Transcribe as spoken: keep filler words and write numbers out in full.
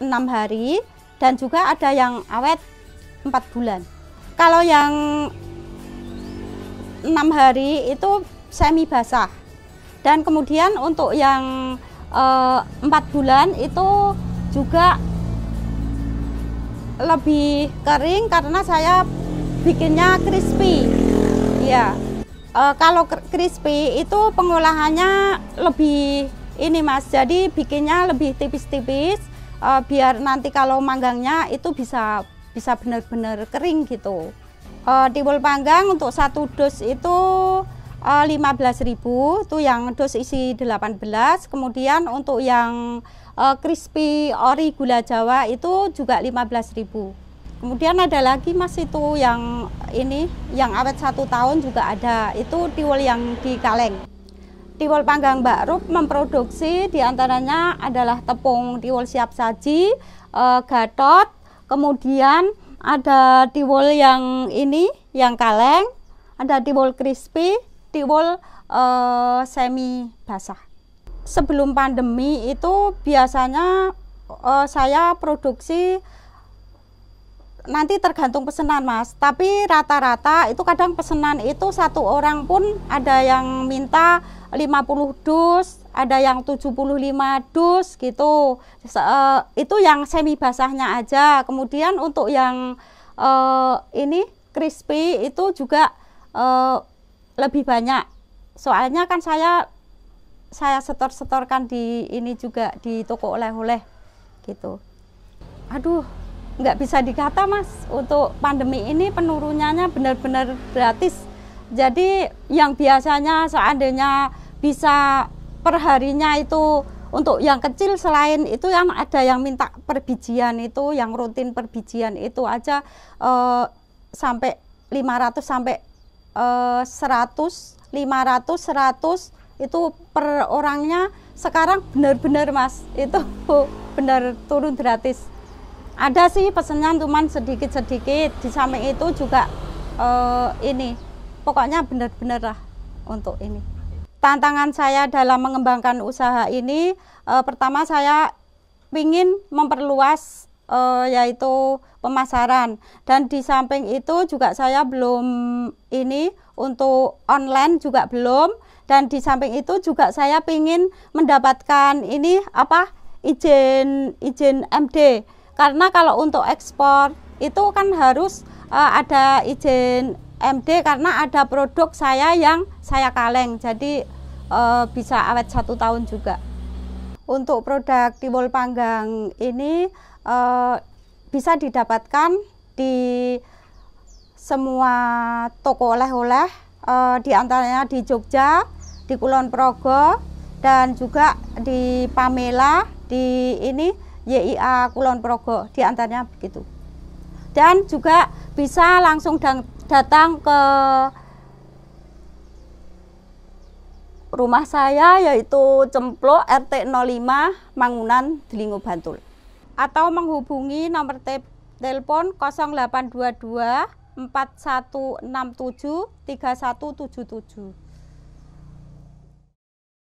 enam hari dan juga ada yang awet empat bulan. Kalau yang enam hari itu semi basah, dan kemudian untuk yang empat bulan itu juga lebih kering karena saya bikinnya crispy ya. E, kalau crispy itu pengolahannya lebih ini mas, jadi bikinnya lebih tipis-tipis e, biar nanti kalau manggangnya itu bisa bisa benar-benar kering gitu. E, Thiwul panggang untuk satu dos itu e, lima belas ribu, itu yang dos isi delapan belas. Kemudian untuk yang e, crispy ori gula Jawa itu juga lima belas ribu. Kemudian ada lagi mas itu yang ini, yang awet satu tahun juga ada, itu Thiwul yang di kaleng. Thiwul panggang Mbak Rub memproduksi diantaranya adalah tepung Thiwul siap saji, e, gatot, kemudian ada Thiwul yang ini, yang kaleng, ada Thiwul crispy, Thiwul e, semi basah. Sebelum pandemi itu biasanya e, saya produksi nanti tergantung pesanan mas, tapi rata-rata itu kadang pesanan itu satu orang pun ada yang minta lima puluh dus, ada yang tujuh puluh lima dus gitu. Se uh, itu yang semi basahnya aja. Kemudian untuk yang uh, ini crispy itu juga uh, lebih banyak, soalnya kan saya saya setor-setorkan di ini juga di toko oleh-oleh gitu. Aduh, nggak bisa dikata mas, untuk pandemi ini penurunannya benar-benar gratis. Jadi yang biasanya seandainya bisa perharinya itu untuk yang kecil, selain itu yang ada yang minta perbijian itu, yang rutin perbijian itu aja eh, sampai lima ratus sampai eh, seratus, lima ratus, seratus itu per orangnya. Sekarang benar-benar mas, itu benar turun gratis. Ada sih pesennya cuman sedikit-sedikit, di samping itu juga eh, ini, pokoknya benar-benar lah untuk ini. Tantangan saya dalam mengembangkan usaha ini, eh, pertama saya ingin memperluas eh, yaitu pemasaran. Dan di samping itu juga saya belum ini, untuk online juga belum. Dan di samping itu juga saya ingin mendapatkan ini apa izin izin M D. Karena kalau untuk ekspor itu kan harus uh, ada izin M D karena ada produk saya yang saya kaleng, jadi uh, bisa awet satu tahun juga. Untuk produk Thiwul panggang ini uh, bisa didapatkan di semua toko oleh-oleh, uh, di antaranya di Jogja, di Kulon Progo, dan juga di Pamela, di ini Y I A Kulon Progo, di antaranya begitu. Dan juga bisa langsung datang ke rumah saya, yaitu Cempluk R T nol lima Mangunan, Dlingo, Bantul, atau menghubungi nomor te telepon nol delapan dua dua empat satu enam tujuh tiga satu tujuh tujuh.